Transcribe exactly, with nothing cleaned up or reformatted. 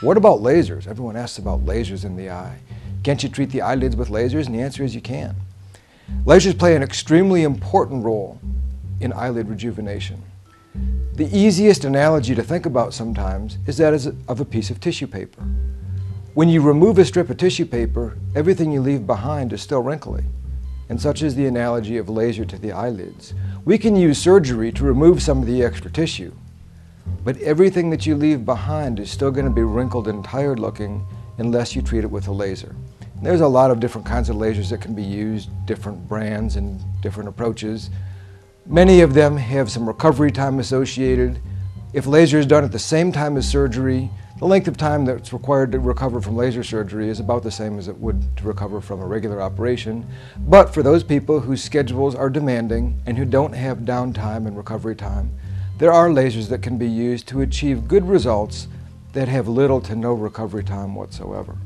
What about lasers? Everyone asks about lasers in the eye. Can't you treat the eyelids with lasers? And the answer is you can. Lasers play an extremely important role in eyelid rejuvenation. The easiest analogy to think about sometimes is that of a piece of tissue paper. When you remove a strip of tissue paper, everything you leave behind is still wrinkly. And such is the analogy of laser to the eyelids. We can use surgery to remove some of the extra tissue, but everything that you leave behind is still going to be wrinkled and tired looking unless you treat it with a laser. And there's a lot of different kinds of lasers that can be used, different brands and different approaches. Many of them have some recovery time associated. If laser is done at the same time as surgery, the length of time that's required to recover from laser surgery is about the same as it would to recover from a regular operation. But for those people whose schedules are demanding and who don't have downtime and recovery time, there are lasers that can be used to achieve good results that have little to no recovery time whatsoever.